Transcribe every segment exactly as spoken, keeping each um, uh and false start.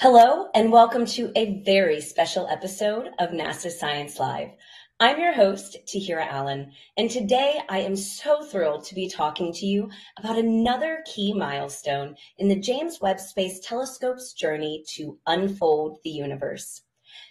Hello, and welcome to a very special episode of NASA Science Live. I'm your host, Tahira Allen, and today I am so thrilled to be talking to you about another key milestone in the James Webb Space Telescope's journey to unfold the universe.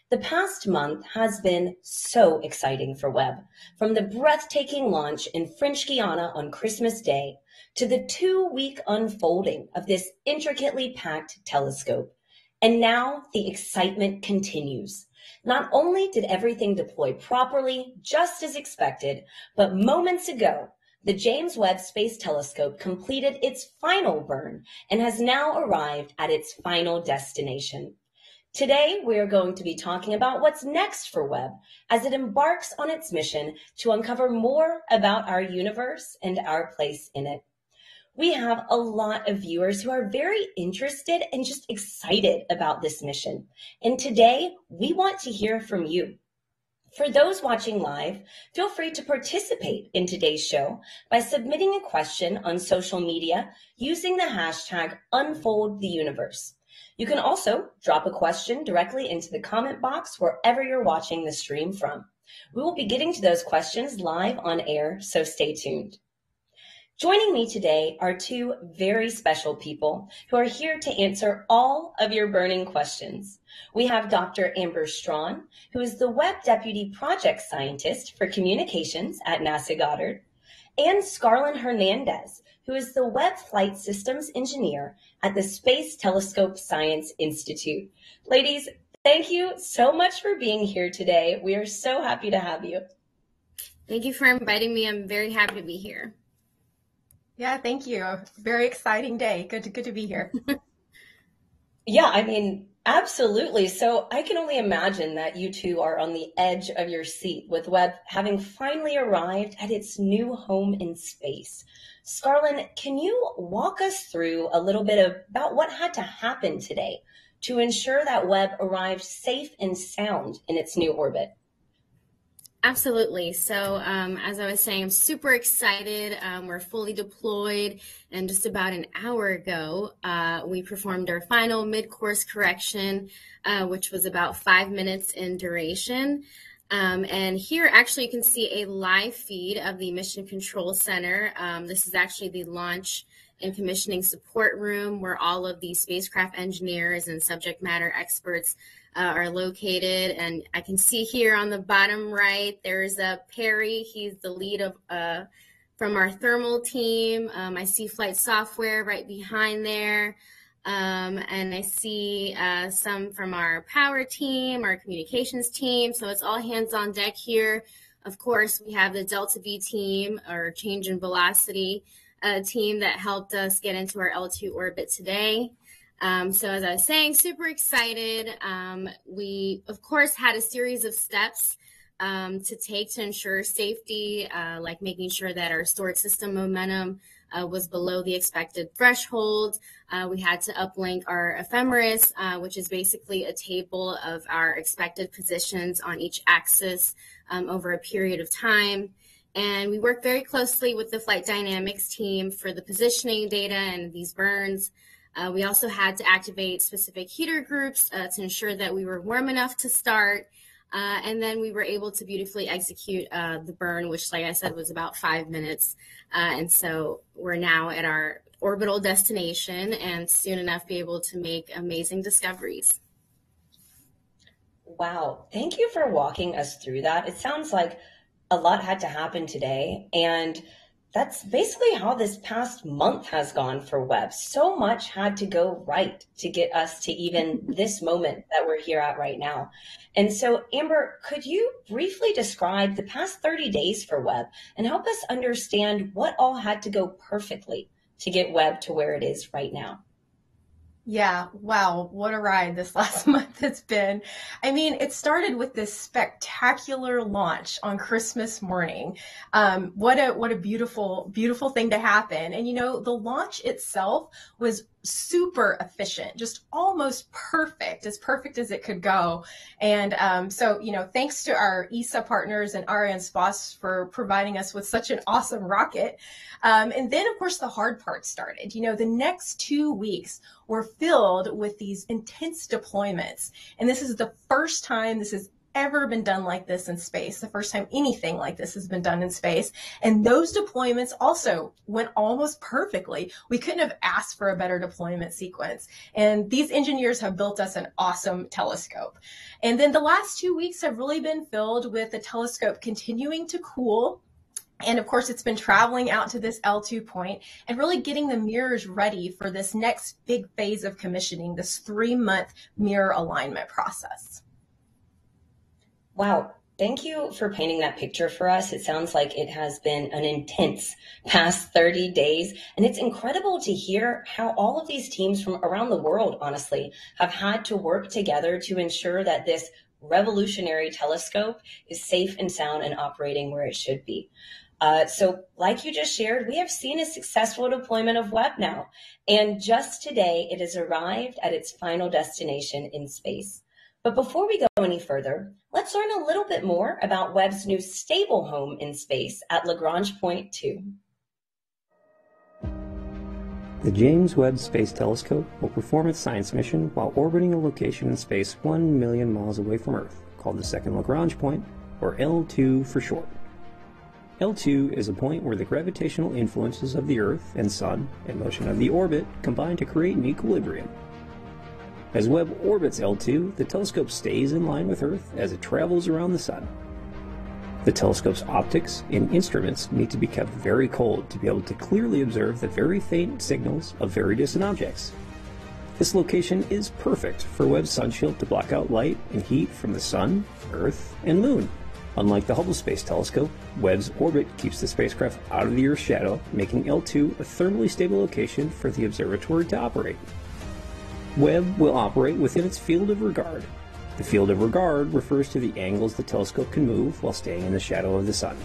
The past month has been so exciting for Webb, from the breathtaking launch in French Guiana on Christmas Day to the two-week unfolding of this intricately packed telescope. And now the excitement continues. Not only did everything deploy properly, just as expected, but moments ago, the James Webb Space Telescope completed its final burn and has now arrived at its final destination. Today, we are going to be talking about what's next for Webb as it embarks on its mission to uncover more about our universe and our place in it. We have a lot of viewers who are very interested and just excited about this mission. And today, we want to hear from you. For those watching live, feel free to participate in today's show by submitting a question on social media using the hashtag unfold the universe. You can also drop a question directly into the comment box wherever you're watching the stream from. We will be getting to those questions live on air, so stay tuned. Joining me today are two very special people who are here to answer all of your burning questions. We have Doctor Amber Straughn, who is the Webb Deputy Project Scientist for Communications at NASA Goddard, and Scarlyn Hernandez, who is the Webb Flight Systems Engineer at the Space Telescope Science Institute. Ladies, thank you so much for being here today. We are so happy to have you. Thank you for inviting me. I'm very happy to be here. Yeah, thank you. Very exciting day. Good to, good to be here. Yeah, I mean, absolutely. So I can only imagine that you two are on the edge of your seat with Webb having finally arrived at its new home in space. Scarlyn, can you walk us through a little bit of, about what had to happen today to ensure that Webb arrived safe and sound in its new orbit? Absolutely. So um, as I was saying, I'm super excited. Um, we're fully deployed. And just about an hour ago, uh, we performed our final mid-course correction, uh, which was about five minutes in duration. Um, and here, actually, you can see a live feed of the Mission Control Center. Um, this is actually the launch and commissioning support room where all of the spacecraft engineers and subject matter experts Uh, are located, and I can see here on the bottom right there's a uh, Perry. He's the lead of uh, from our thermal team. Um, I see flight software right behind there, um, and I see uh, some from our power team, our communications team. So it's all hands on deck here. Of course, we have the Delta V team, our change in velocity uh, team that helped us get into our L two orbit today. Um, so as I was saying, super excited. Um, we, of course, had a series of steps um, to take to ensure safety, uh, like making sure that our stored system momentum uh, was below the expected threshold. Uh, we had to uplink our ephemeris, uh, which is basically a table of our expected positions on each axis um, over a period of time. And we worked very closely with the flight dynamics team for the positioning data and these burns. Uh, we also had to activate specific heater groups uh, to ensure that we were warm enough to start. Uh, and then we were able to beautifully execute uh, the burn, which, like I said, was about five minutes. Uh, and so we're now at our orbital destination and soon enough be able to make amazing discoveries. Wow. Thank you for walking us through that. It sounds like a lot had to happen today. And that's basically how this past month has gone for Webb. So much had to go right to get us to even this moment that we're here at right now. And so, Amber, could you briefly describe the past thirty days for Webb and help us understand what all had to go perfectly to get Webb to where it is right now? Yeah, wow, what a ride this last month has been. I mean, it started with this spectacular launch on Christmas morning. Um, what a what a beautiful, beautiful thing to happen. And, you know, the launch itself was super efficient, just almost perfect, as perfect as it could go. And um, so, you know, thanks to our E S A partners and ArianeSpace for providing us with such an awesome rocket. Um, and then, of course, the hard part started. You know, the next two weeks were filled with these intense deployments. And this is the first time this is ever been done like this in space, the first time anything like this has been done in space. And those deployments also went almost perfectly. We couldn't have asked for a better deployment sequence. And these engineers have built us an awesome telescope. And then the last two weeks have really been filled with the telescope continuing to cool. And of course, it's been traveling out to this L two point and really getting the mirrors ready for this next big phase of commissioning, this three-month mirror alignment process. Wow. Thank you for painting that picture for us. It sounds like it has been an intense past thirty days, and it's incredible to hear how all of these teams from around the world, honestly, have had to work together to ensure that this revolutionary telescope is safe and sound and operating where it should be. Uh, so like you just shared, we have seen a successful deployment of Webb now, and just today it has arrived at its final destination in space. But before we go any further, let's learn a little bit more about Webb's new stable home in space at Lagrange Point two. The James Webb Space Telescope will perform its science mission while orbiting a location in space one million miles away from Earth, called the second Lagrange point, or L two for short. L two is a point where the gravitational influences of the Earth and Sun and motion of the orbit combine to create an equilibrium. As Webb orbits L two, the telescope stays in line with Earth as it travels around the Sun. The telescope's optics and instruments need to be kept very cold to be able to clearly observe the very faint signals of very distant objects. This location is perfect for Webb's sunshield to block out light and heat from the Sun, Earth, and Moon. Unlike the Hubble Space Telescope, Webb's orbit keeps the spacecraft out of the Earth's shadow, making L two a thermally stable location for the observatory to operate. Webb will operate within its field of regard. The field of regard refers to the angles the telescope can move while staying in the shadow of the Sun.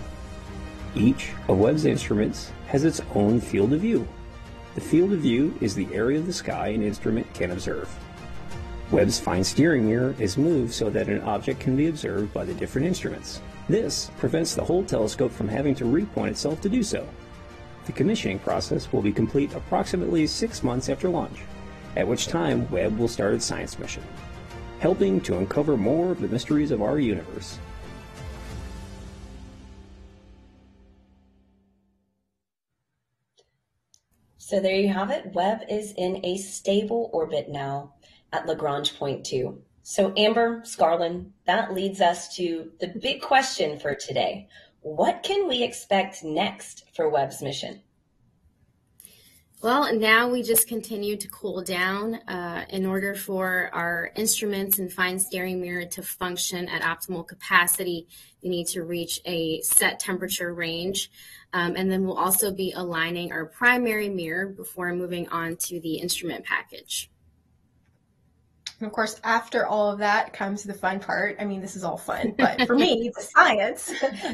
Each of Webb's instruments has its own field of view. The field of view is the area of the sky an instrument can observe. Webb's fine steering mirror is moved so that an object can be observed by the different instruments. This prevents the whole telescope from having to repoint itself to do so. The commissioning process will be complete approximately six months after launch, at which time Webb will start its science mission, helping to uncover more of the mysteries of our universe. So there you have it. Webb is in a stable orbit now at Lagrange Point two. So Amber, Scarlyn, that leads us to the big question for today. What can we expect next for Webb's mission? Well, now we just continue to cool down uh, in order for our instruments and fine steering mirror to function at optimal capacity. They need to reach a set temperature range. Um, and then we'll also be aligning our primary mirror before moving on to the instrument package. And of course, after all of that comes the fun part. I mean, this is all fun, but for me, the science,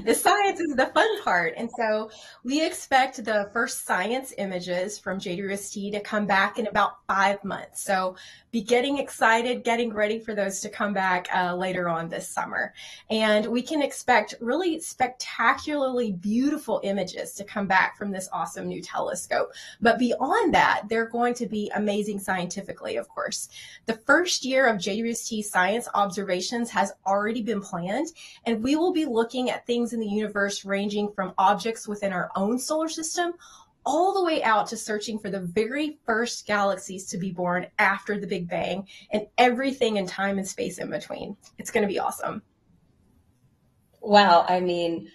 the science is the fun part. And so we expect the first science images from J W S T to come back in about five months. So be getting excited, getting ready for those to come back uh, later on this summer. And we can expect really spectacularly beautiful images to come back from this awesome new telescope. But beyond that, they're going to be amazing scientifically, of course. The first First year of J W S T science observations has already been planned, and we will be looking at things in the universe ranging from objects within our own solar system all the way out to searching for the very first galaxies to be born after the Big Bang and everything in time and space in between. It's going to be awesome. Wow. I mean,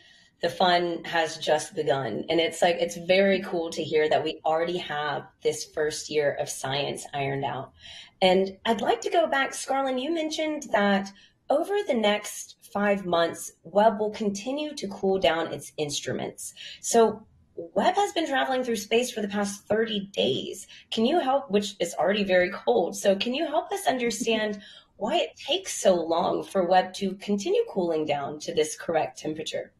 the fun has just begun, and it's like, it's very cool to hear that we already have this first year of science ironed out. And I'd like to go back, Scarlyn, you mentioned that over the next five months, Webb will continue to cool down its instruments. So Webb has been traveling through space for the past thirty days. Can you help, which is already very cold. So can you help us understand why it takes so long for Webb to continue cooling down to this correct temperature?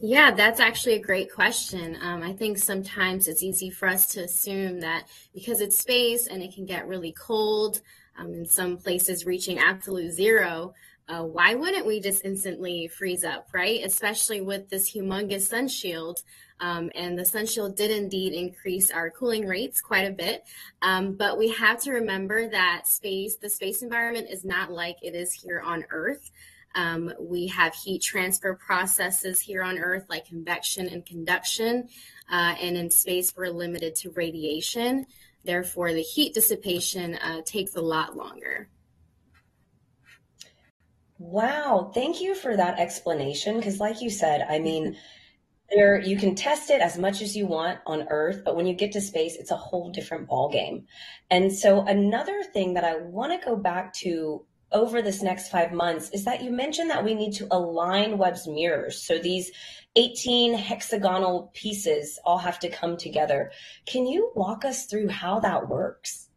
Yeah, that's actually a great question. Um, I think sometimes it's easy for us to assume that because it's space and it can get really cold, um, in some places reaching absolute zero, uh, why wouldn't we just instantly freeze up, right? Especially with this humongous sun shield. Um, and the sun shield did indeed increase our cooling rates quite a bit. Um, but we have to remember that space, the space environment is not like it is here on Earth. Um, we have heat transfer processes here on Earth, like convection and conduction. Uh, and in space, we're limited to radiation. Therefore, the heat dissipation uh, takes a lot longer. Wow. Thank you for that explanation. Because like you said, I mean, there, you can test it as much as you want on Earth, but when you get to space, it's a whole different ballgame. And so another thing that I want to go back to over this next five months is that you mentioned that we need to align Webb's mirrors. So these eighteen hexagonal pieces all have to come together. Can you walk us through how that works?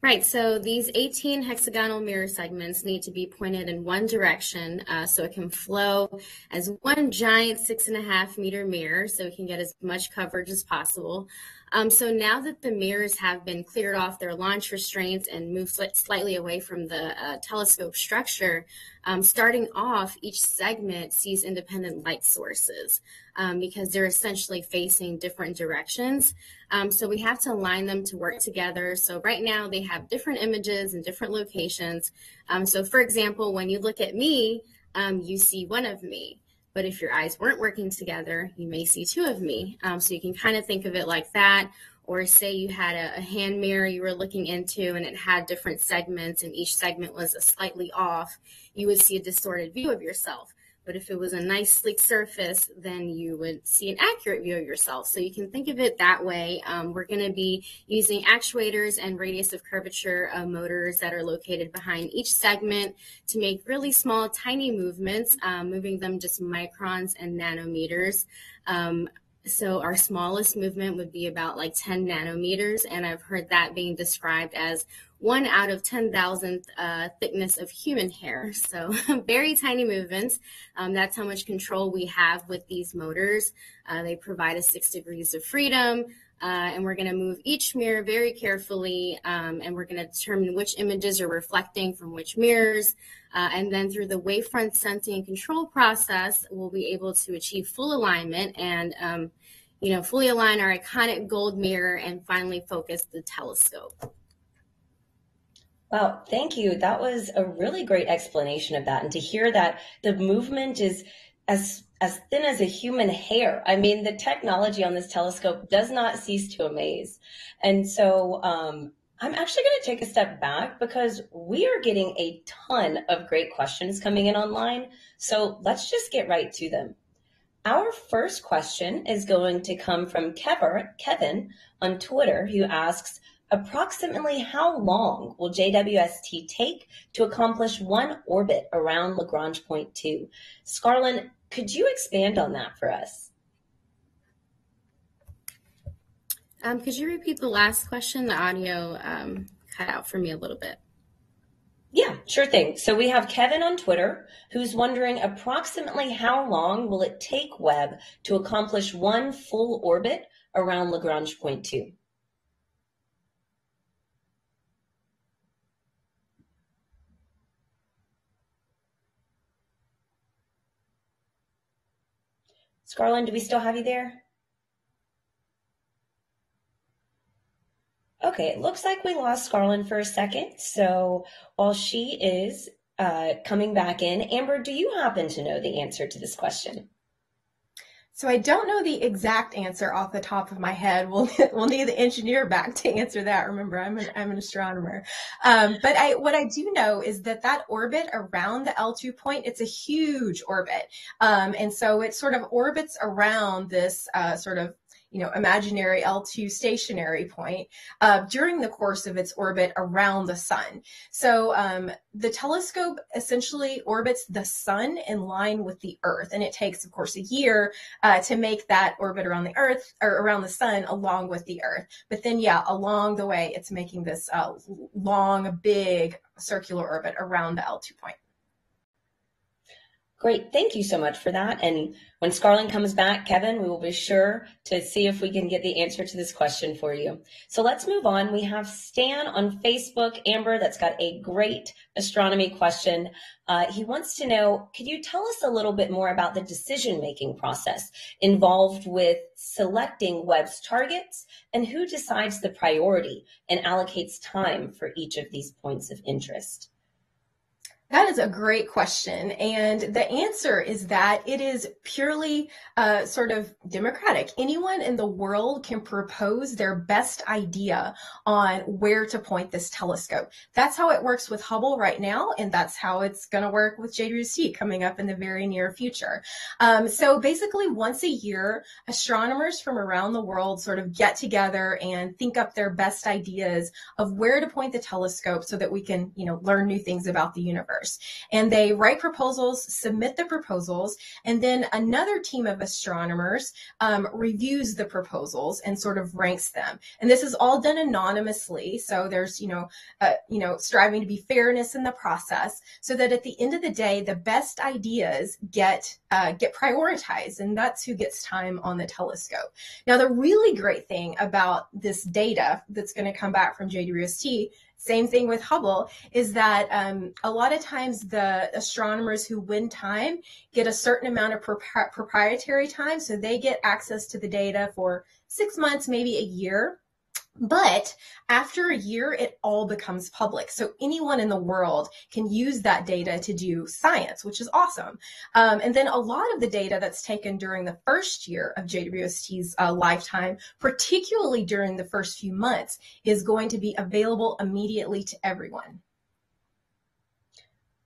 Right, so these eighteen hexagonal mirror segments need to be pointed in one direction uh, so it can flow as one giant six and a half meter mirror so we can get as much coverage as possible. Um, so now that the mirrors have been cleared off their launch restraints and moved sl- slightly away from the uh, telescope structure, um, starting off, each segment sees independent light sources um, because they're essentially facing different directions. Um, so we have to align them to work together. So right now they have different images in different locations. Um, so for example, when you look at me, um, you see one of me. But if your eyes weren't working together, you may see two of me. Um, so you can kind of think of it like that. Or say you had a, a hand mirror you were looking into and it had different segments and each segment was a slightly off, you would see a distorted view of yourself. But if it was a nice sleek surface, then you would see an accurate view of yourself. So you can think of it that way. Um, we're going to be using actuators and radius of curvature uh, motors that are located behind each segment to make really small, tiny movements, um, moving them just microns and nanometers. Um, so our smallest movement would be about like ten nanometers. And I've heard that being described as one out of ten thousandth uh, thickness of human hair. So very tiny movements. Um, that's how much control we have with these motors. Uh, they provide us six degrees of freedom. Uh, and we're going to move each mirror very carefully. Um, and we're going to determine which images are reflecting from which mirrors. Uh, and then through the wavefront sensing and control process, we'll be able to achieve full alignment and, um, you know, fully align our iconic gold mirror and finally focus the telescope. Wow, thank you. That was a really great explanation of that. And to hear that the movement is as as thin as a human hair. I mean, the technology on this telescope does not cease to amaze. And so um, I'm actually going to take a step back because we are getting a ton of great questions coming in online. So let's just get right to them. Our first question is going to come from Kevin on Twitter, who asks, approximately how long will J W S T take to accomplish one orbit around Lagrange Point two? Scarlyn, could you expand on that for us? Um, could you repeat the last question? The audio um, cut out for me a little bit. Yeah, sure thing. So we have Kevin on Twitter who's wondering approximately how long will it take Webb to accomplish one full orbit around Lagrange Point two? Scarlyn, do we still have you there? Okay, it looks like we lost Scarlyn for a second. So while she is uh, coming back in, Amber, do you happen to know the answer to this question? So I don't know the exact answer off the top of my head. We'll we'll need the engineer back to answer that. Remember, I'm an I'm an astronomer. Um, but I what I do know is that that orbit around the L two point, it's a huge orbit, um, and so it sort of orbits around this uh, sort of, you know, imaginary L two stationary point uh, during the course of its orbit around the sun. So um, the telescope essentially orbits the sun in line with the Earth. And it takes, of course, a year uh, to make that orbit around the Earth or around the sun along with the Earth. But then, yeah, along the way, it's making this uh, long, big circular orbit around the L two point. Great, thank you so much for that. And when Scarlyn comes back, Kevin, we will be sure to see if we can get the answer to this question for you. So let's move on. We have Stan on Facebook, Amber, that's got a great astronomy question. Uh, he wants to know, could you tell us a little bit more about the decision-making process involved with selecting Webb's targets and who decides the priority and allocates time for each of these points of interest? That is a great question, and the answer is that it is purely uh, sort of democratic. Anyone in the world can propose their best idea on where to point this telescope. That's how it works with Hubble right now, and that's how it's going to work with J W S T coming up in the very near future. Um, so basically, once a year, astronomers from around the world sort of get together and think up their best ideas of where to point the telescope so that we can, you know, learn new things about the universe. And they write proposals, submit the proposals, and then another team of astronomers um, reviews the proposals and sort of ranks them. And this is all done anonymously. So there's, you know, uh, you know, striving to be fairness in the process so that at the end of the day, the best ideas get uh, get prioritized. And that's who gets time on the telescope. Now, the really great thing about this data that's going to come back from J W S T, same thing with Hubble, is that um, a lot of times the astronomers who win time get a certain amount of pro proprietary time, so they get access to the data for six months, maybe a year. But after a year, it all becomes public. So anyone in the world can use that data to do science, which is awesome. Um, and then a lot of the data that's taken during the first year of J W S T's uh, lifetime, particularly during the first few months, is going to be available immediately to everyone.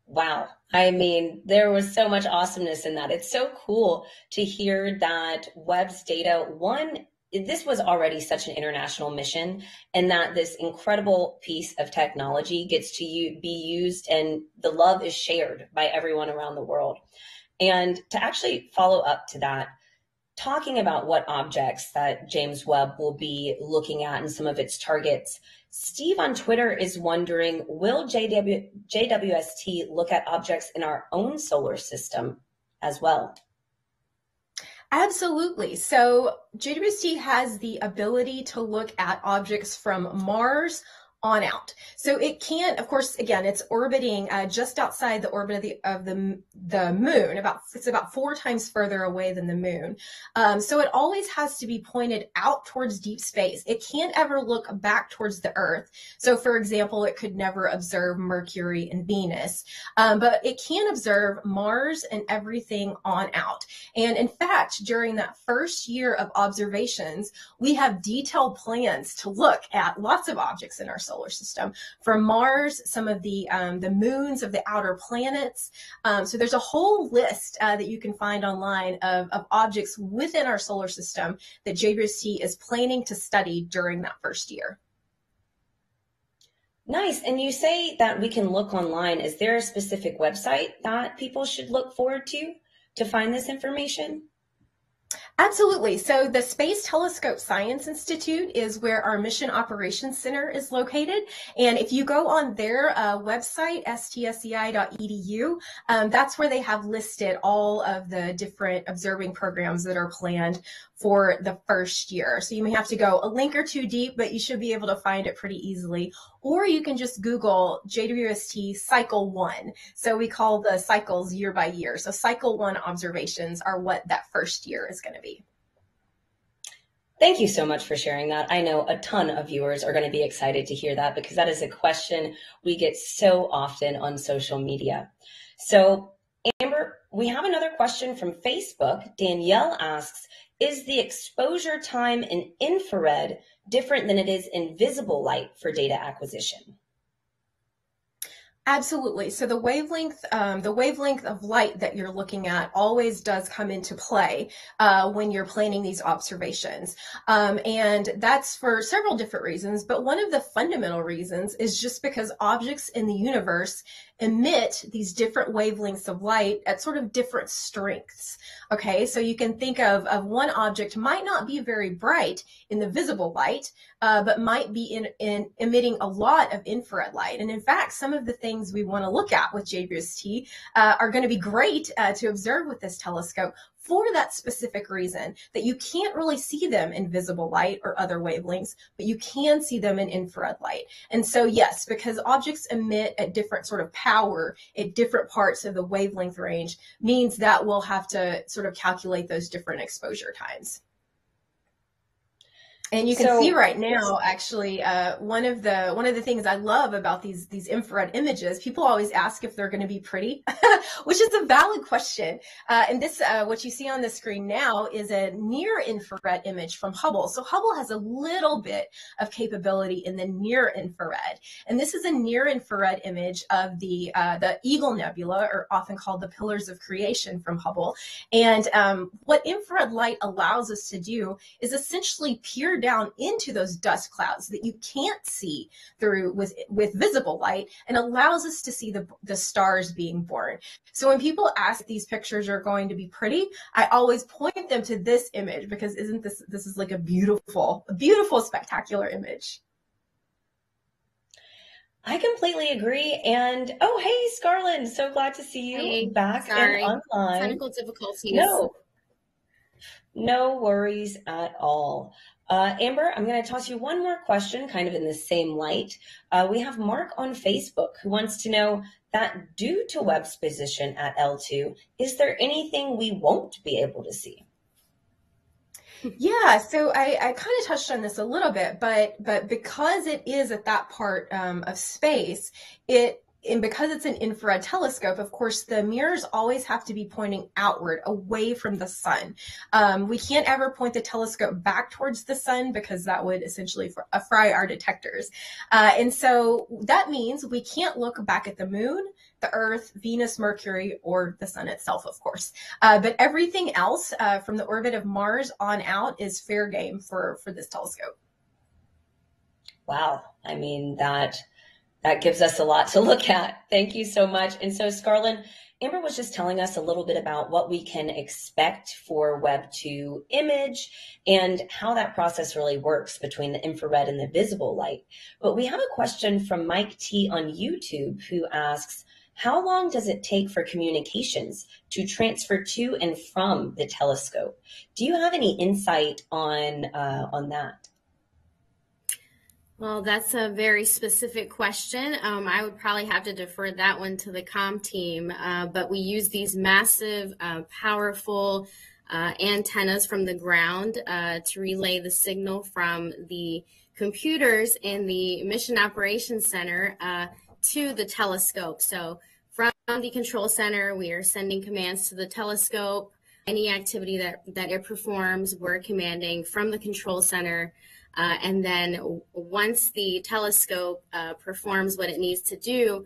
Wow. I mean, there was so much awesomeness in that. It's so cool to hear that Webb's data, one, this was already such an international mission, and that this incredible piece of technology gets to be used and the love is shared by everyone around the world. And to actually follow up to that, talking about what objects that James Webb will be looking at and some of its targets, Steve on Twitter is wondering, will J W S T look at objects in our own solar system as well? Absolutely. So J W S T has the ability to look at objects from Mars on out. So it can, of course, again, it's orbiting uh, just outside the orbit of the of the the moon. About it's about four times further away than the moon. Um, so it always has to be pointed out towards deep space. It can't ever look back towards the Earth. So, for example, it could never observe Mercury and Venus, um, but it can observe Mars and everything on out. And in fact, during that first year of observations, we have detailed plans to look at lots of objects in our solar system, from Mars, some of the um, the moons of the outer planets. Um, so there's a whole list uh, that you can find online of, of objects within our solar system that J W S T is planning to study during that first year. Nice. And you say that we can look online. Is there a specific website that people should look forward to to find this information? Absolutely. So the Space Telescope Science Institute is where our Mission Operations Center is located. And if you go on their uh, website, S T S C I dot E D U, um, that's where they have listed all of the different observing programs that are planned for the first year. So you may have to go a link or two deep, but you should be able to find it pretty easily. Or you can just Google J W S T Cycle one. So we call the cycles year by year. So Cycle one observations are what that first year is going to be. Thank you so much for sharing that. I know a ton of viewers are going to be excited to hear that, because that is a question we get so often on social media. So Amber, we have another question from Facebook. Danielle asks, is the exposure time in infrared different than it is in visible light for data acquisition? Absolutely. So the wavelength, um, the wavelength of light that you're looking at always does come into play uh, when you're planning these observations. Um, and that's for several different reasons. But one of the fundamental reasons is just because objects in the universe emit these different wavelengths of light at sort of different strengths. Okay, so you can think of, of one object might not be very bright in the visible light, uh, but might be in, in emitting a lot of infrared light. And in fact, some of the things we want to look at with J W S T uh, are going to be great uh, to observe with this telescope for that specific reason, that you can't really see them in visible light or other wavelengths, but you can see them in infrared light. And so yes, because objects emit at different sort of power at different parts of the wavelength range, means that we'll have to sort of calculate those different exposure times. And you can so, see right now, actually, uh, one of the one of the things I love about these these infrared images, people always ask if they're going to be pretty, which is a valid question. Uh, and this, uh, what you see on the screen now is a near infrared image from Hubble. So Hubble has a little bit of capability in the near infrared. And this is a near infrared image of the uh, the Eagle Nebula, or often called the Pillars of Creation from Hubble. And um, what infrared light allows us to do is essentially peer down into those dust clouds that you can't see through with with visible light, and allows us to see the, the stars being born. So when people ask if these pictures are going to be pretty, I always point them to this image, because isn't this this is like a beautiful, beautiful, spectacular image. I completely agree. And oh, hey, Scarlyn, so glad to see you hey, back sorry. and online. Technical difficulties. No, no worries at all. Uh, Amber, I'm going to toss you one more question, kind of in the same light. Uh, we have Mark on Facebook who wants to know that due to Webb's position at L two, is there anything we won't be able to see? Yeah, so I, I kind of touched on this a little bit, but but because it is at that part um, of space, it and because it's an infrared telescope, of course, the mirrors always have to be pointing outward, away from the sun. Um, we can't ever point the telescope back towards the sun, because that would essentially fry our detectors. Uh, and so that means we can't look back at the moon, the Earth, Venus, Mercury, or the sun itself, of course. Uh, but everything else uh, from the orbit of Mars on out is fair game for, for this telescope. Wow. I mean, that... That gives us a lot to look at. Thank you so much. And so, Scarlyn, Amber was just telling us a little bit about what we can expect for Web two image and how that process really works between the infrared and the visible light. But we have a question from Mike T on YouTube, who asks, how long does it take for communications to transfer to and from the telescope? Do you have any insight on, uh, on that? Well, that's a very specific question. Um, I would probably have to defer that one to the comm team, uh, but we use these massive, uh, powerful uh, antennas from the ground uh, to relay the signal from the computers in the Mission Operations Center uh, to the telescope. So from the control center, we are sending commands to the telescope. Any activity that, that it performs, we're commanding from the control center. Uh, and then once the telescope uh, performs what it needs to do,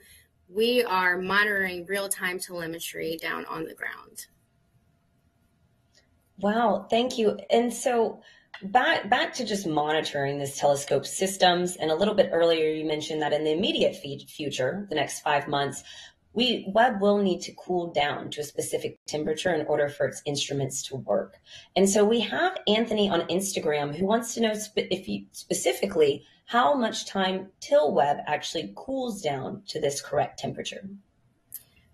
we are monitoring real-time telemetry down on the ground. Wow, thank you. And so back, back to just monitoring this telescope systems, and a little bit earlier you mentioned that in the immediate future, the next five months, We, Webb will need to cool down to a specific temperature in order for its instruments to work. And so we have Anthony on Instagram who wants to know spe if you, specifically how much time till Webb actually cools down to this correct temperature.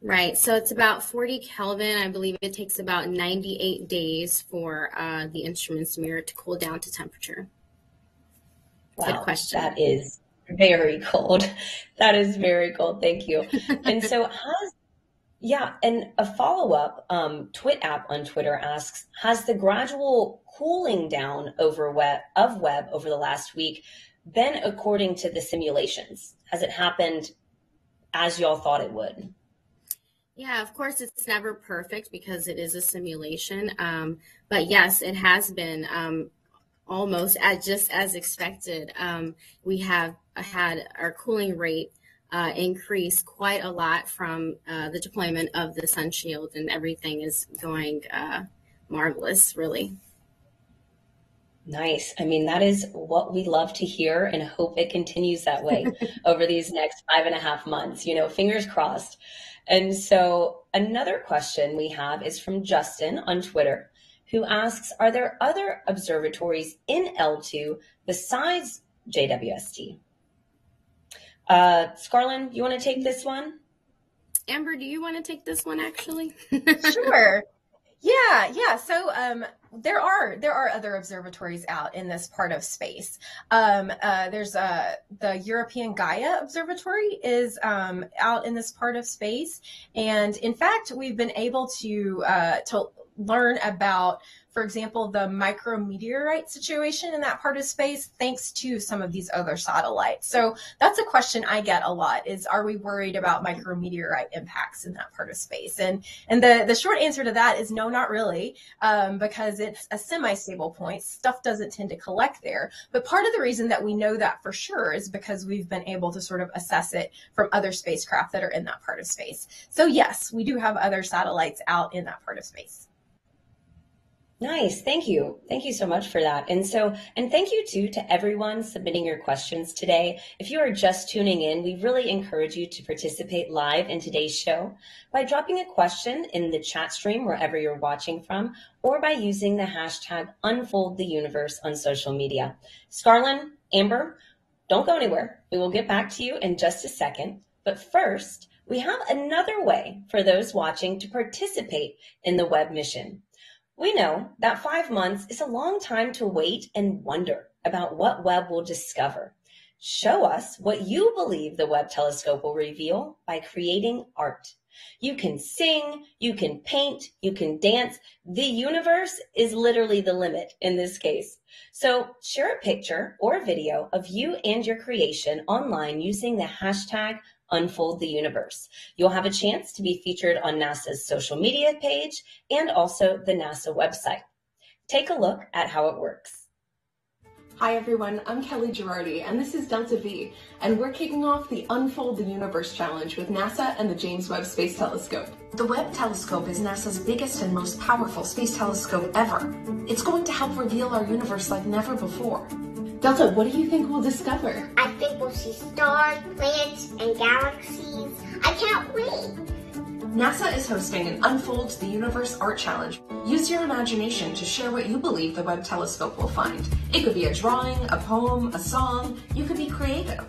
Right, so it's about forty Kelvin. I believe it takes about ninety-eight days for uh, the instrument's mirror to cool down to temperature. Wow, good question. That is very cold. That is very cold. Thank you. And so has, yeah, and a follow-up, um, TwitApp on Twitter asks, has the gradual cooling down over web, of Webb over the last week been according to the simulations? Has it happened as y'all thought it would? Yeah, of course, it's never perfect because it is a simulation. Um, but yes, it has been um, almost as, just as expected. Um, we have had our cooling rate uh, increase quite a lot from uh, the deployment of the sun shield, and everything is going uh, marvelous, really. Nice. I mean, that is what we love to hear, and hope it continues that way over these next five and a half months, you know, fingers crossed. And so another question we have is from Justin on Twitter, who asks, are there other observatories in L two besides J W S T? Uh, Scarlyn, you want to take this one? Amber, do you want to take this one, actually? Sure. Yeah, yeah. So um, there are there are other observatories out in this part of space. Um, uh, there's uh, the European Gaia Observatory is um, out in this part of space. And in fact, we've been able to uh, to learn about, for example, the micrometeorite situation in that part of space, thanks to some of these other satellites. So that's a question I get a lot is, are we worried about micrometeorite impacts in that part of space? And and the, the short answer to that is no, not really, um, because it's a semi-stable point. Stuff doesn't tend to collect there. But part of the reason that we know that for sure is because we've been able to sort of assess it from other spacecraft that are in that part of space. So yes, we do have other satellites out in that part of space. Nice. Thank you. Thank you so much for that. And so, and thank you too to everyone submitting your questions today. If you are just tuning in, we really encourage you to participate live in today's show by dropping a question in the chat stream wherever you're watching from, or by using the hashtag unfoldtheuniverse on social media. Scarlyn, Amber, don't go anywhere. We will get back to you in just a second. But first, we have another way for those watching to participate in the Webb mission. We know that five months is a long time to wait and wonder about what Webb will discover. Show us what you believe the Webb telescope will reveal by creating art. You can sing, you can paint, you can dance. The universe is literally the limit in this case. So share a picture or a video of you and your creation online using the hashtag Unfold the Universe. You'll have a chance to be featured on NASA's social media page and also the NASA website. Take a look at how it works. Hi everyone, I'm Kelly Girardi and this is Delta V, and we're kicking off the Unfold the Universe challenge with NASA and the James Webb Space Telescope. The Webb Telescope is NASA's biggest and most powerful space telescope ever. It's going to help reveal our universe like never before. Delta, what do you think we'll discover? I think we'll see stars, planets, and galaxies. I can't wait! NASA is hosting an Unfold the Universe Art Challenge. Use your imagination to share what you believe the Webb Telescope will find. It could be a drawing, a poem, a song. You could be creative.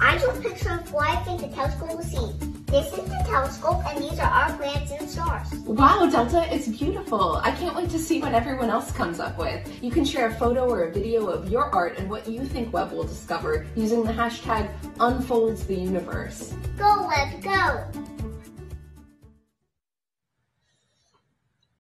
I drew a picture of what I think the telescope will see. This is the telescope, and these are our planets and stars. Wow, Delta, it's beautiful. I can't wait to see what everyone else comes up with. You can share a photo or a video of your art and what you think Webb will discover using the hashtag unfolds the universe. Go, Webb, go!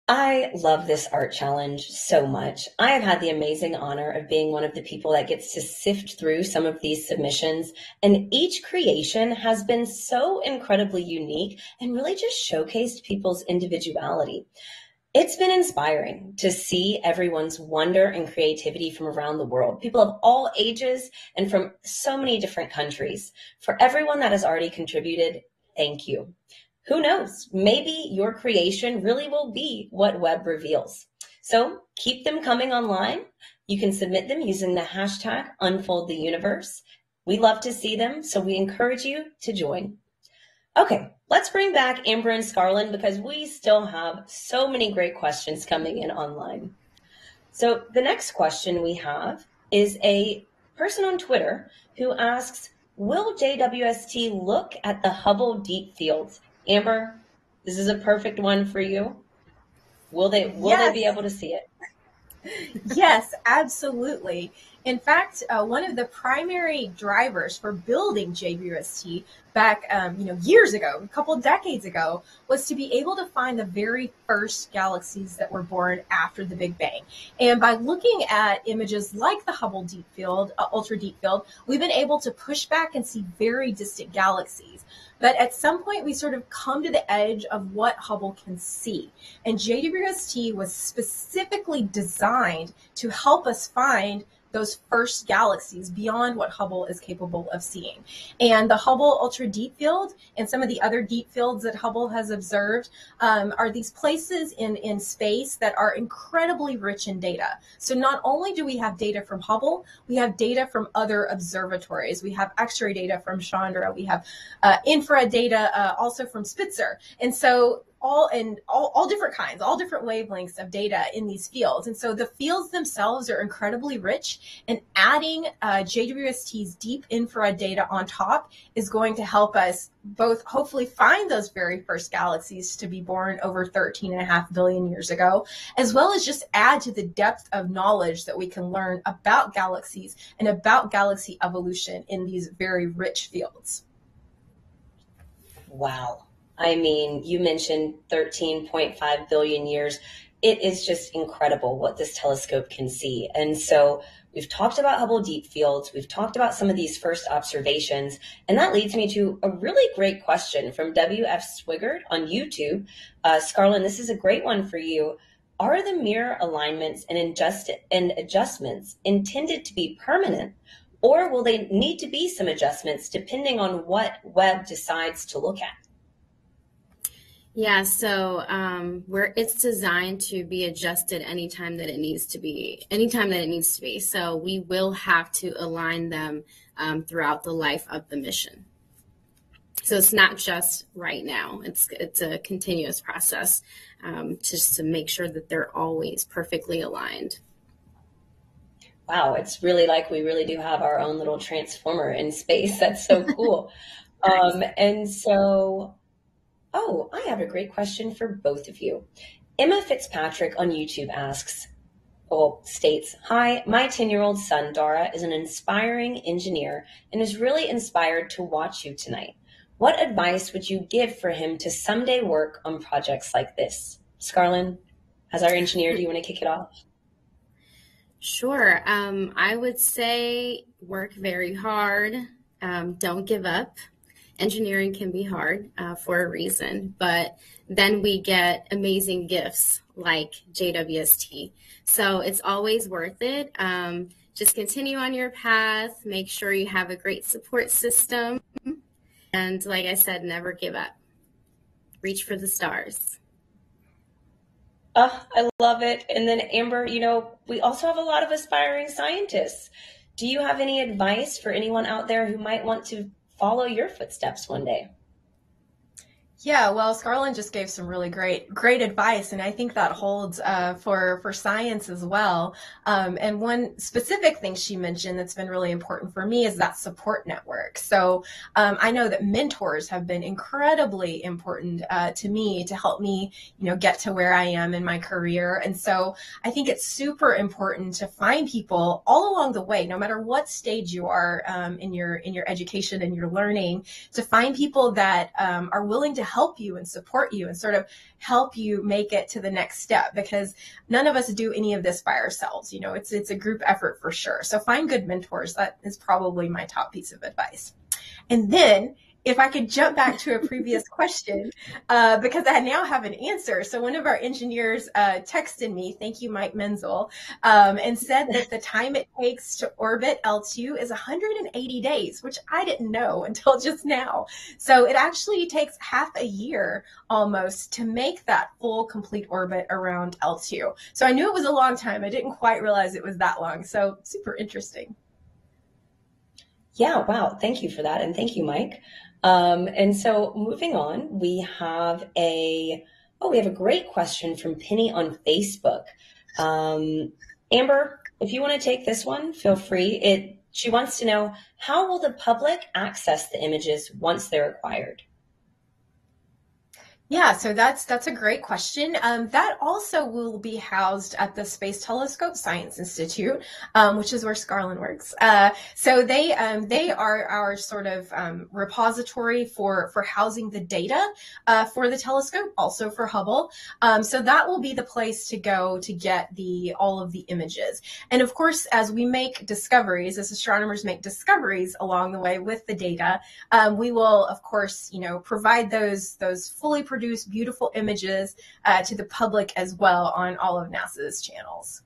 I love this art challenge so much. I have had the amazing honor of being one of the people that gets to sift through some of these submissions, and each creation has been so incredibly unique and really just showcased people's individuality. It's been inspiring to see everyone's wonder and creativity from around the world, people of all ages and from so many different countries. For everyone that has already contributed, thank you. Who knows? Maybe your creation really will be what Webb reveals. So keep them coming online. You can submit them using the hashtag unfold the universe. We love to see them, so we encourage you to join. Okay, let's bring back Amber and Scarlyn because we still have so many great questions coming in online. So the next question we have is a person on Twitter who asks, will J W S T look at the Hubble deep fields? Amber, this is a perfect one for you. Will they will yes. they be able to see it? Yes, absolutely. In fact, uh, one of the primary drivers for building J W S T back um, you know, years ago, a couple decades ago, was to be able to find the very first galaxies that were born after the Big Bang. And by looking at images like the Hubble Deep Field, uh, Ultra Deep Field, we've been able to push back and see very distant galaxies. But at some point, we sort of come to the edge of what Hubble can see. And J W S T was specifically designed to help us find those first galaxies beyond what Hubble is capable of seeing. And the Hubble Ultra Deep Field and some of the other deep fields that Hubble has observed um, are these places in, in space that are incredibly rich in data. So not only do we have data from Hubble, we have data from other observatories. We have X-ray data from Chandra. We have uh, infrared data uh, also from Spitzer. And so all and all, all different kinds, all different wavelengths of data in these fields. And so the fields themselves are incredibly rich, and adding uh, J W S T's deep infrared data on top is going to help us both hopefully find those very first galaxies to be born over thirteen and a half billion years ago, as well as just add to the depth of knowledge that we can learn about galaxies and about galaxy evolution in these very rich fields. Wow. I mean, you mentioned thirteen point five billion years. It is just incredible what this telescope can see. And so we've talked about Hubble Deep Fields. We've talked about some of these first observations. And that leads me to a really great question from W F Swigert on YouTube. Uh, Scarlyn, this is a great one for you. Are the mirror alignments and, adjust and adjustments intended to be permanent, or will they need to be some adjustments depending on what Webb decides to look at? Yeah, so um, where it's designed to be adjusted anytime that it needs to be, anytime that it needs to be. So we will have to align them um, throughout the life of the mission. So it's not just right now. It's it's a continuous process um, just to make sure that they're always perfectly aligned. Wow, it's really like we really do have our own little transformer in space. That's so cool. Nice. um, and so... Oh, I have a great question for both of you. Emma Fitzpatrick on YouTube asks, well, states, hi, my ten-year-old son, Dara, is an inspiring engineer and is really inspired to watch you tonight. What advice would you give for him to someday work on projects like this? Scarlyn, as our engineer, do you want to kick it off? Sure. Um, I would say work very hard. Um, don't give up. Engineering can be hard uh, for a reason, but then we get amazing gifts like J W S T. So it's always worth it. Um, just continue on your path. Make sure you have a great support system. And like I said, never give up. Reach for the stars. Oh, I love it. And then Amber, you know, we also have a lot of aspiring scientists. Do you have any advice for anyone out there who might want to follow your footsteps one day? Yeah, well, Scarlyn just gave some really great, great advice, and I think that holds uh, for for science as well. Um, and one specific thing she mentioned that's been really important for me is that support network. So um, I know that mentors have been incredibly important uh, to me to help me, you know, get to where I am in my career. And so I think it's super important to find people all along the way, no matter what stage you are um, in your in your education and your learning, to find people that um, are willing to help you and support you and sort of help you make it to the next step, because none of us do any of this by ourselves. You know, it's it's a group effort for sure. So find good mentors. That is probably my top piece of advice. And then if I could jump back to a previous question, uh, because I now have an answer. So one of our engineers uh, texted me, thank you, Mike Menzel, um, and said that the time it takes to orbit L two is one hundred eighty days, which I didn't know until just now. So it actually takes half a year almost to make that full complete orbit around L two. So I knew it was a long time. I didn't quite realize it was that long. So super interesting. Yeah, wow. Thank you for that. And thank you, Mike. Um, and so moving on, we have a, oh, we have a great question from Penny on Facebook. Um, Amber, if you want to take this one, feel free. It, she wants to know, how will the public access the images once they're acquired? Yeah, so that's that's a great question. Um, that also will be housed at the Space Telescope Science Institute, um, which is where Scarlyn works. Uh, so they um, they are our sort of um, repository for for housing the data uh, for the telescope, also for Hubble. Um, so that will be the place to go to get the all of the images. And of course, as we make discoveries, as astronomers make discoveries along the way with the data, um, we will of course, you know, provide those those fully produced produce beautiful images uh, to the public as well on all of NASA's channels.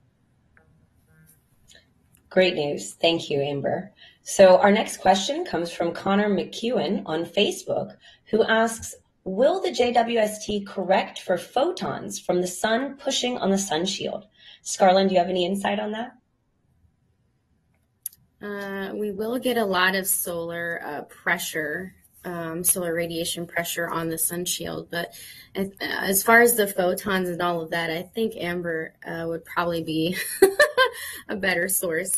Great news. Thank you, Amber. So our next question comes from Connor McEwen on Facebook, who asks, will the J W S T correct for photons from the sun pushing on the sun shield? Scarlyn, do you have any insight on that? Uh, we will get a lot of solar uh, pressure, um, solar radiation pressure on the sun shield. But as, as far as the photons and all of that, I think Amber uh, would probably be a better source.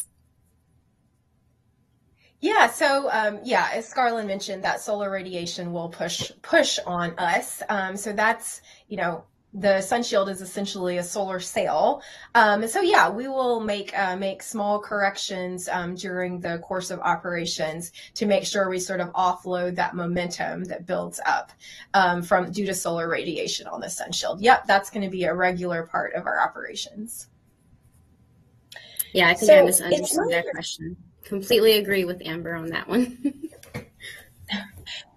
Yeah, so um, yeah, as Scarlyn mentioned, that solar radiation will push push on us. Um, so that's, you know, the sun shield is essentially a solar sail. Um, and so, yeah, we will make uh, make small corrections um, during the course of operations to make sure we sort of offload that momentum that builds up um, from due to solar radiation on the sun shield. Yep, that's going to be a regular part of our operations. Yeah, I think so I misunderstood that question. Completely agree with Amber on that one.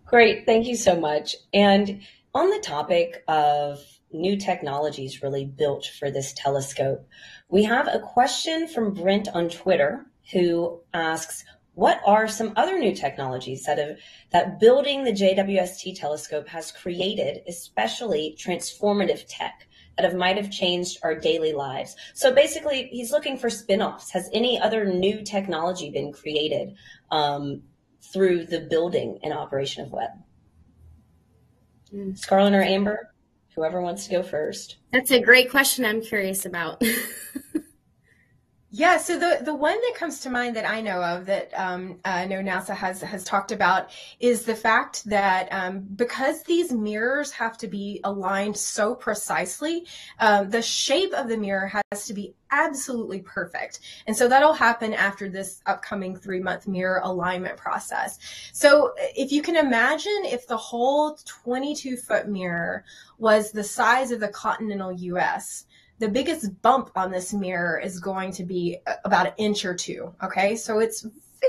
Great, thank you so much. And on the topic of new technologies really built for this telescope, we have a question from Brent on Twitter who asks, what are some other new technologies that have, that building the J W S T telescope has created, especially transformative tech that have, might have changed our daily lives? So basically, he's looking for spin-offs. Has any other new technology been created um, through the building and operation of Webb? Mm. Scarlyn or Amber, whoever wants to go first. That's a great question I'm curious about. Yeah, so the, the one that comes to mind that I know of that um, I know NASA has, has talked about is the fact that um, because these mirrors have to be aligned so precisely, um, the shape of the mirror has to be absolutely perfect. And so that'll happen after this upcoming three-month mirror alignment process. So if you can imagine if the whole twenty-two foot mirror was the size of the continental U S, the biggest bump on this mirror is going to be about an inch or two, okay? So it's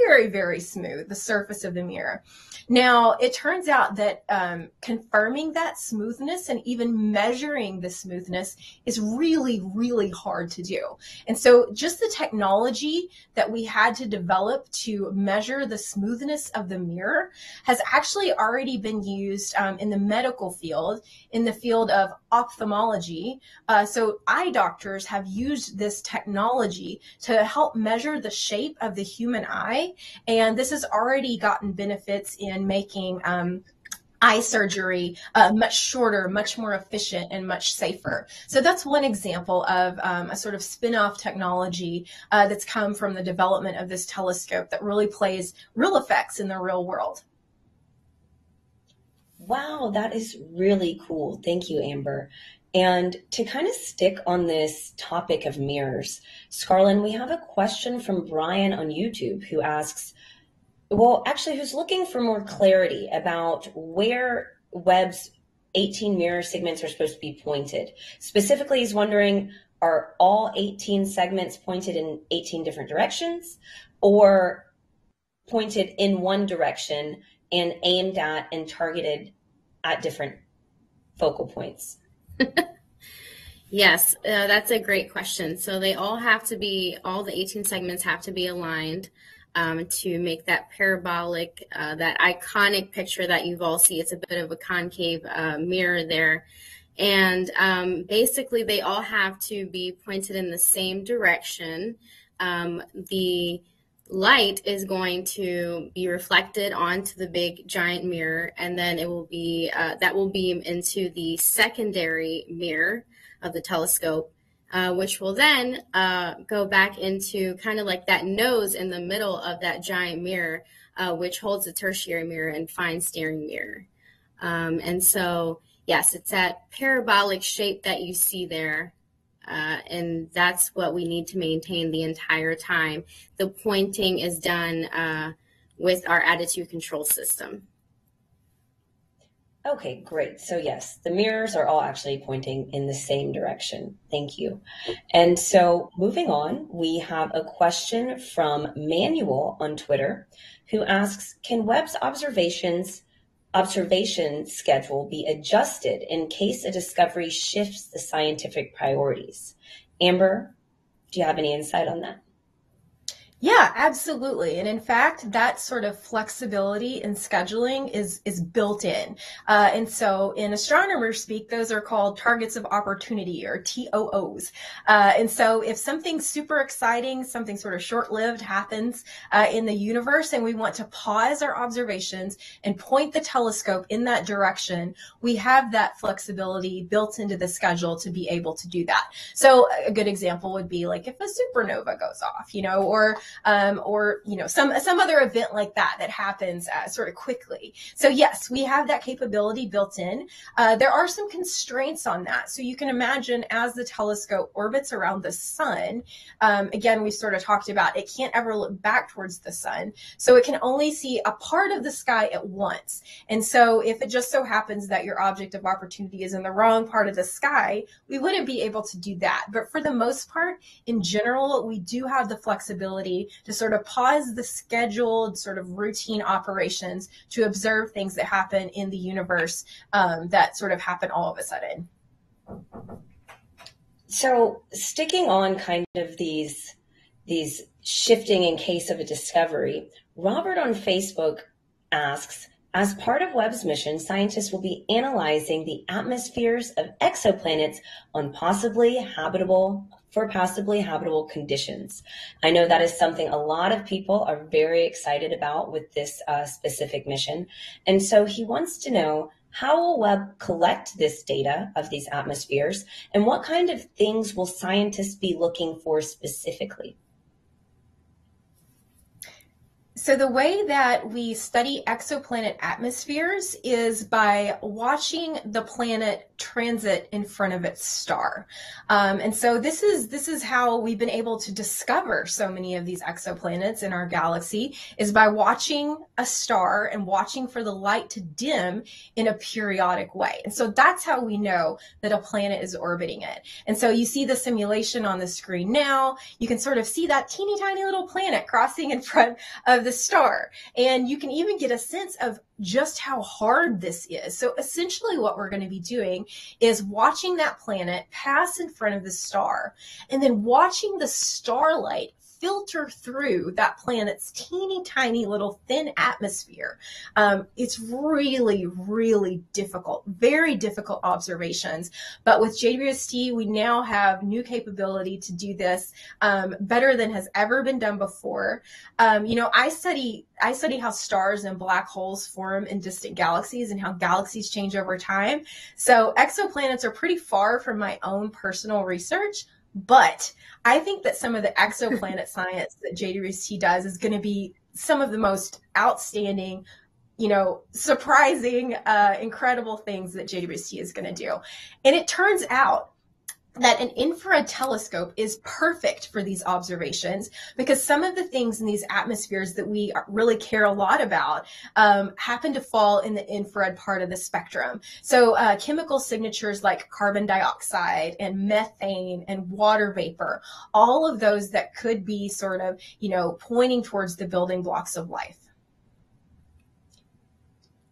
very, very smooth, the surface of the mirror. Now, it turns out that um, confirming that smoothness and even measuring the smoothness is really, really hard to do. And so just the technology that we had to develop to measure the smoothness of the mirror has actually already been used um, in the medical field, in the field of ophthalmology. Uh, so eye doctors have used this technology to help measure the shape of the human eye. And this has already gotten benefits in making um, eye surgery uh, much shorter, much more efficient, and much safer. So that's one example of um, a sort of spin-off technology uh, that's come from the development of this telescope that really plays real effects in the real world. Wow, that is really cool. Thank you, Amber. And to kind of stick on this topic of mirrors, Scarlyn, we have a question from Brian on YouTube who asks, well, actually, who's looking for more clarity about where Webb's eighteen mirror segments are supposed to be pointed. Specifically, he's wondering, are all eighteen segments pointed in eighteen different directions or pointed in one direction and aimed at and targeted at different focal points? Yes, uh, that's a great question. So they all have to be, all the eighteen segments have to be aligned um, to make that parabolic, uh, that iconic picture that you've all seen. It's a bit of a concave uh, mirror there. And um, basically they all have to be pointed in the same direction. Um, the light is going to be reflected onto the big giant mirror, and then it will be uh, that will beam into the secondary mirror of the telescope, uh, which will then uh, go back into kind of like that nose in the middle of that giant mirror, uh, which holds the tertiary mirror and fine steering mirror. Um, and so, yes, it's that parabolic shape that you see there. Uh, and that's what we need to maintain the entire time. The pointing is done uh, with our attitude control system. Okay, great. So yes, the mirrors are all actually pointing in the same direction. Thank you. And so moving on, we have a question from Manuel on Twitter who asks, can Webb's observations observation schedule be adjusted in case a discovery shifts the scientific priorities? Amber, do you have any insight on that? Yeah, absolutely. And in fact, that sort of flexibility in scheduling is is built in. Uh, and so in astronomer speak, those are called targets of opportunity, or T O Os. Uh, and so if something super exciting, something sort of short-lived happens uh, in the universe, and we want to pause our observations and point the telescope in that direction, we have that flexibility built into the schedule to be able to do that. So a good example would be like if a supernova goes off, you know, or Um, or, you know, some some other event like that that happens uh, sort of quickly. So, yes, we have that capability built in. Uh, there are some constraints on that. So you can imagine as the telescope orbits around the sun, um, again, we sort of talked about it can't ever look back towards the sun. So it can only see a part of the sky at once. And so if it just so happens that your object of opportunity is in the wrong part of the sky, we wouldn't be able to do that. But for the most part, in general, we do have the flexibility to sort of pause the scheduled sort of routine operations to observe things that happen in the universe um, that sort of happen all of a sudden. So sticking on kind of these, these shifting in case of a discovery, Robert on Facebook asks, as part of Webb's mission, scientists will be analyzing the atmospheres of exoplanets on possibly habitable for possibly habitable conditions. I know that is something a lot of people are very excited about with this uh, specific mission. And so he wants to know, how will Webb collect this data of these atmospheres, and what kind of things will scientists be looking for specifically? So the way that we study exoplanet atmospheres is by watching the planet transit in front of its star. Um, and so this is this is how we've been able to discover so many of these exoplanets in our galaxy, is by watching a star and watching for the light to dim in a periodic way. And so that's how we know that a planet is orbiting it. And so you see the simulation on the screen now. You can sort of see that teeny tiny little planet crossing in front of the star, and you can even get a sense of just how hard this is. So essentially what we're going to be doing is watching that planet pass in front of the star, and then watching the starlight filter through that planet's teeny tiny little thin atmosphere. Um, it's really, really difficult, very difficult observations. But with J W S T, we now have new capability to do this um, better than has ever been done before. Um, you know, I study I study how stars and black holes form in distant galaxies and how galaxies change over time. So exoplanets are pretty far from my own personal research, but I think that some of the exoplanet science that J W S T does is going to be some of the most outstanding, you know, surprising, uh, incredible things that J W S T is going to do. And it turns out that an infrared telescope is perfect for these observations, because some of the things in these atmospheres that we really care a lot about um, happen to fall in the infrared part of the spectrum. So uh, chemical signatures like carbon dioxide and methane and water vapor, all of those that could be sort of, you know, pointing towards the building blocks of life.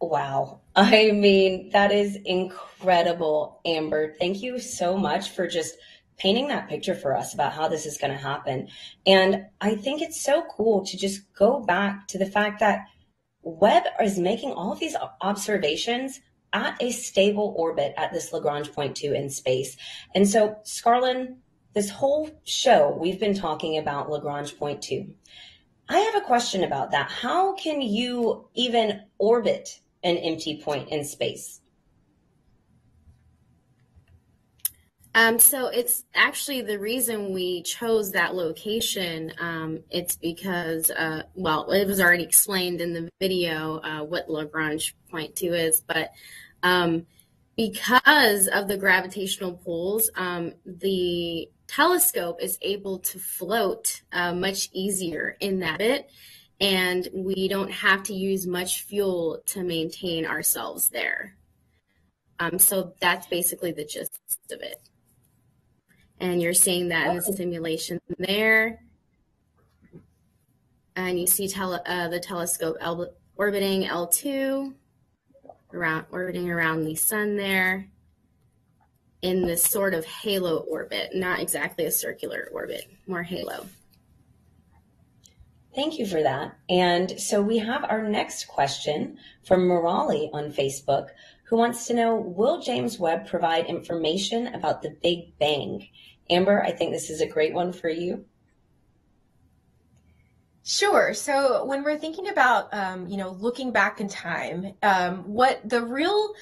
Wow. I mean, that is incredible, Amber. Thank you so much for just painting that picture for us about how this is going to happen. And I think it's so cool to just go back to the fact that Webb is making all of these observations at a stable orbit at this Lagrange point two in space. And so, Scarlyn, this whole show, we've been talking about Lagrange point two. I have a question about that. How can you even orbit an empty point in space? Um, so it's actually the reason we chose that location. Um, it's because, uh, well, it was already explained in the video uh, what Lagrange point two is, but um, because of the gravitational pulls, um, the telescope is able to float uh, much easier in that bit. And we don't have to use much fuel to maintain ourselves there. Um, so that's basically the gist of it. And you're seeing that in the simulation there. And you see tele, uh, the telescope L, orbiting L two, around, orbiting around the sun there, in this sort of halo orbit, not exactly a circular orbit, more halo. Thank you for that. And so we have our next question from Murali on Facebook, who wants to know, will James Webb provide information about the Big Bang? Amber, I think this is a great one for you. Sure. So when we're thinking about, um, you know, looking back in time, um, what the real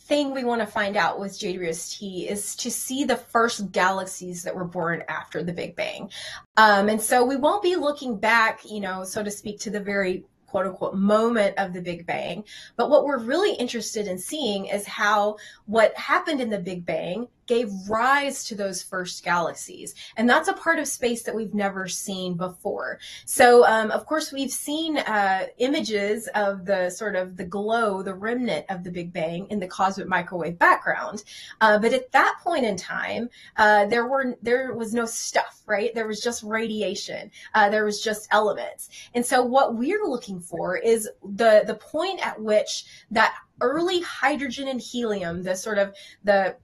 thing we want to find out with J W S T is to see the first galaxies that were born after the Big Bang. Um, and so we won't be looking back, you know, so to speak, to the very quote unquote moment of the Big Bang. But what we're really interested in seeing is how what happened in the Big Bang gave rise to those first galaxies. And that's a part of space that we've never seen before. So, um, of course, we've seen uh, images of the sort of the glow, the remnant of the Big Bang in the cosmic microwave background. Uh, but at that point in time, uh, there were there was no stuff, right? There was just radiation. Uh, there was just elements. And so what we're looking for is the, the point at which that early hydrogen and helium, the sort of the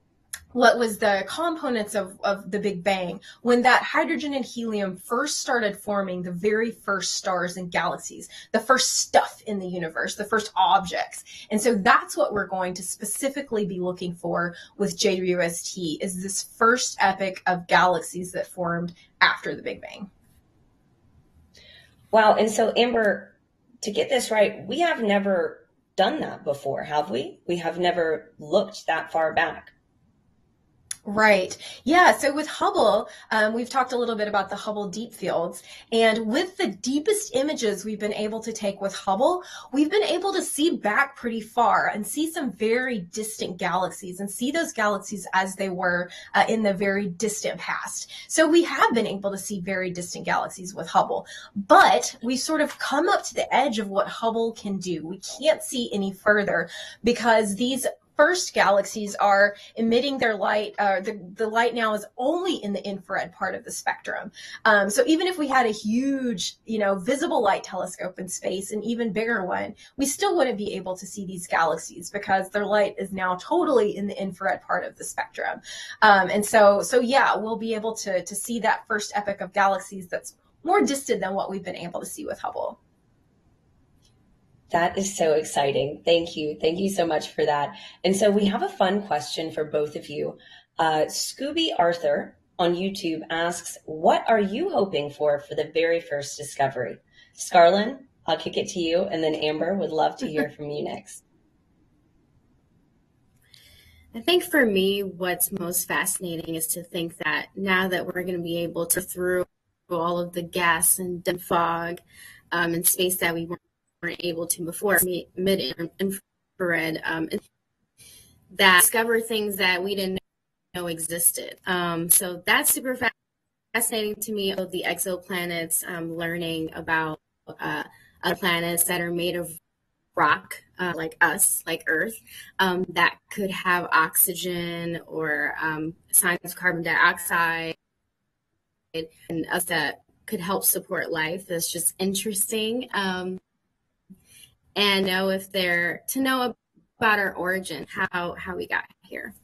what was the components of, of the Big Bang, when that hydrogen and helium first started forming the very first stars and galaxies, the first stuff in the universe, the first objects. And so that's what we're going to specifically be looking for with J W S T, is this first epoch of galaxies that formed after the Big Bang. Wow. And so, Amber, to get this right, we have never done that before, have we? We have never looked that far back. Right. Yeah. So with Hubble, um, we've talked a little bit about the Hubble deep fields, and with the deepest images we've been able to take with Hubble, we've been able to see back pretty far and see some very distant galaxies and see those galaxies as they were uh, in the very distant past. So we have been able to see very distant galaxies with Hubble, but we sort of come up to the edge of what Hubble can do. We can't see any further because these first galaxies are emitting their light, uh, the, the light now is only in the infrared part of the spectrum. Um, so even if we had a huge, you know, visible light telescope in space, an even bigger one, we still wouldn't be able to see these galaxies because their light is now totally in the infrared part of the spectrum. Um, and so, so yeah, we'll be able to, to see that first epoch of galaxies that's more distant than what we've been able to see with Hubble. That is so exciting. Thank you. Thank you so much for that. And so we have a fun question for both of you. Uh, Scooby Arthur on YouTube asks, what are you hoping for for the very first discovery? Scarlyn, I'll kick it to you. And then Amber, would love to hear from you next. I think for me, what's most fascinating is to think that now that we're going to be able to through all of the gas and fog um, and space that we weren't weren't able to before, mid-infrared, um, that discover things that we didn't know existed. Um, so that's super fascinating to me, of the exoplanets, um, learning about uh, other planets that are made of rock, uh, like us, like Earth, um, that could have oxygen or um, signs of carbon dioxide, and us that could help support life. That's just interesting. Um, and know if they're to know about our origin, how how we got here.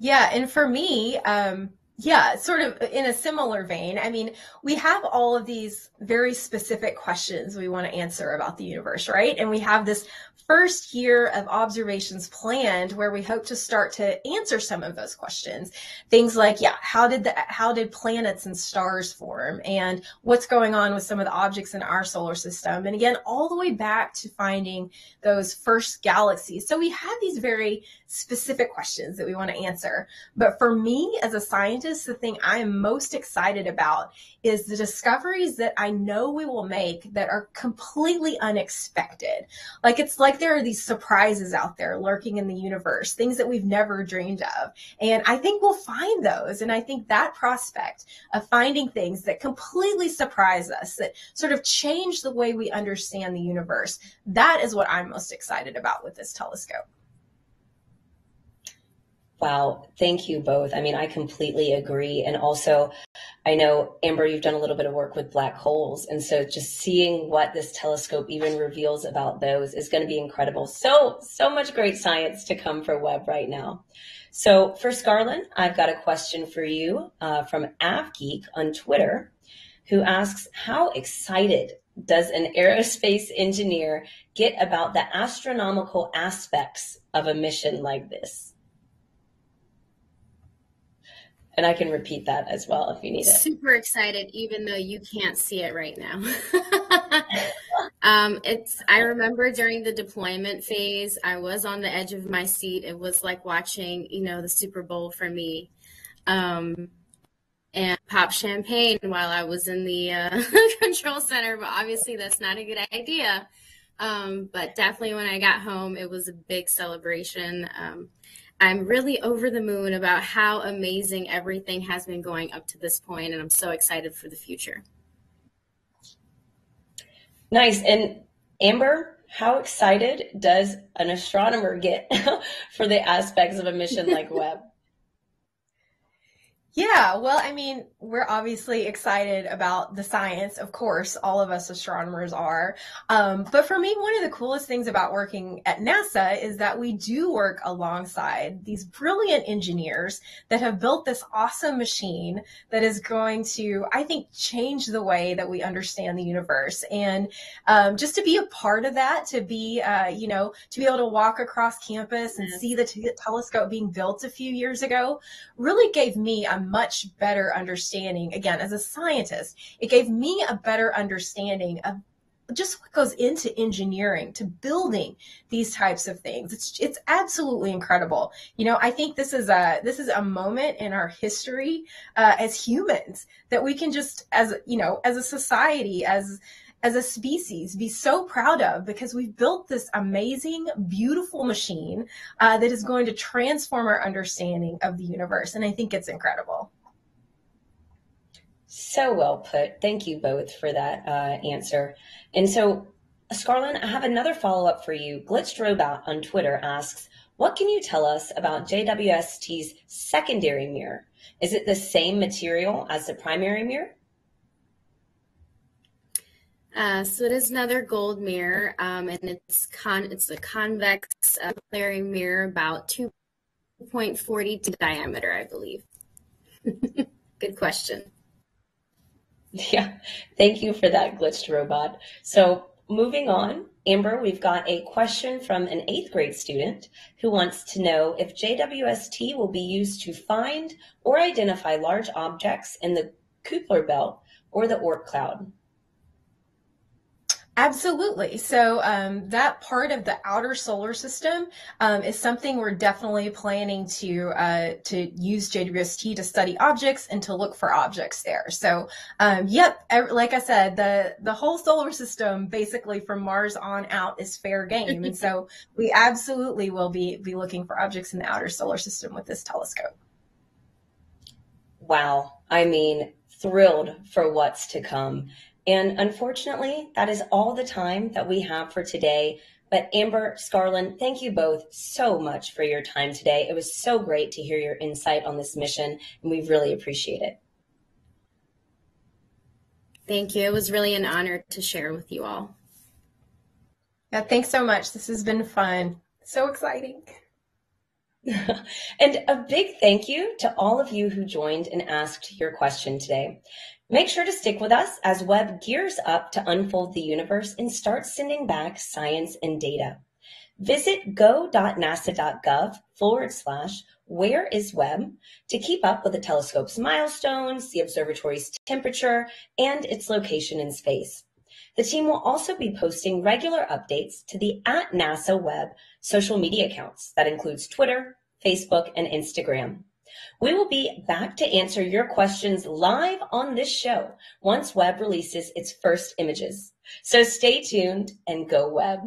Yeah, and for me, um yeah, sort of in a similar vein. I mean, we have all of these very specific questions we want to answer about the universe, right? And we have this first year of observations planned where we hope to start to answer some of those questions. Things like, yeah, how did the, how did planets and stars form? And what's going on with some of the objects in our solar system? And again, all the way back to finding those first galaxies. So we have these very specific questions that we want to answer. But for me, as a scientist, the thing I am most excited about is the discoveries that I know we will make that are completely unexpected. Like, it's like there are these surprises out there lurking in the universe, things that we've never dreamed of. And I think we'll find those. And I think that prospect of finding things that completely surprise us, that sort of change the way we understand the universe, that is what I'm most excited about with this telescope. Wow. Thank you both. I mean, I completely agree. And also, I know, Amber, you've done a little bit of work with black holes. And so just seeing what this telescope even reveals about those is going to be incredible. So, so much great science to come for Webb right now. So for Scarlyn, I've got a question for you uh, from AvGeek on Twitter, who asks, how excited does an aerospace engineer get about the astronomical aspects of a mission like this? And I can repeat that as well if you need it. Super excited, even though you can't see it right now. um, it's. I remember during the deployment phase, I was on the edge of my seat. It was like watching, you know, the Super Bowl for me. Um, and pop champagne while I was in the uh, control center. But obviously that's not a good idea. Um, but definitely when I got home, it was a big celebration. Um, I'm really over the moon about how amazing everything has been going up to this point, and I'm so excited for the future. Nice. And Amber, how excited does an astronomer get for the aspects of a mission like Webb? Yeah, well, I mean, we're obviously excited about the science. Of course, all of us astronomers are. Um, but for me, one of the coolest things about working at NASA is that we do work alongside these brilliant engineers that have built this awesome machine that is going to, I think, change the way that we understand the universe. And um, just to be a part of that, to be, uh, you know, to be able to walk across campus and see the t- telescope being built a few years ago really gave me a much better understanding. Again, as a scientist, it gave me a better understanding of just what goes into engineering, to building these types of things. It's it's absolutely incredible. You know, I think this is a this is a moment in our history uh, as humans that we can just, as you know, as a society, as as a species, be so proud of, because we've built this amazing, beautiful machine uh, that is going to transform our understanding of the universe. And I think it's incredible. So well put. Thank you both for that uh, answer. And so, Scarlyn, I have another follow-up for you. Glitched Robot on Twitter asks, what can you tell us about J W S T's secondary mirror? Is it the same material as the primary mirror? Uh, so it is another gold mirror, um, and it's con it's a convex uh, capillary mirror about two point four zero in diameter, I believe. Good question. Yeah, thank you for that, Glitched Robot. So moving on, Amber, we've got a question from an eighth grade student who wants to know if J W S T will be used to find or identify large objects in the Kuiper Belt or the Oort Cloud. Absolutely. So um, that part of the outer solar system um, is something we're definitely planning to uh, to use J W S T to study objects and to look for objects there. So, um, yep, like I said, the, the whole solar system, basically from Mars on out, is fair game. And so we absolutely will be, be looking for objects in the outer solar system with this telescope. Wow. I mean, thrilled for what's to come. And unfortunately, that is all the time that we have for today. But Amber, Scarlyn, thank you both so much for your time today. It was so great to hear your insight on this mission, and we really appreciate it. Thank you. It was really an honor to share with you all. Yeah, thanks so much. This has been fun. So exciting. And a big thank you to all of you who joined and asked your question today. Make sure to stick with us as Webb gears up to unfold the universe and start sending back science and data. Visit go.nasa.gov forward slash where is Webb to keep up with the telescope's milestones, the observatory's temperature, and its location in space. The team will also be posting regular updates to the at NASA Webb social media accounts. That includes Twitter, Facebook, and Instagram. We will be back to answer your questions live on this show once Webb releases its first images. So stay tuned and go Webb.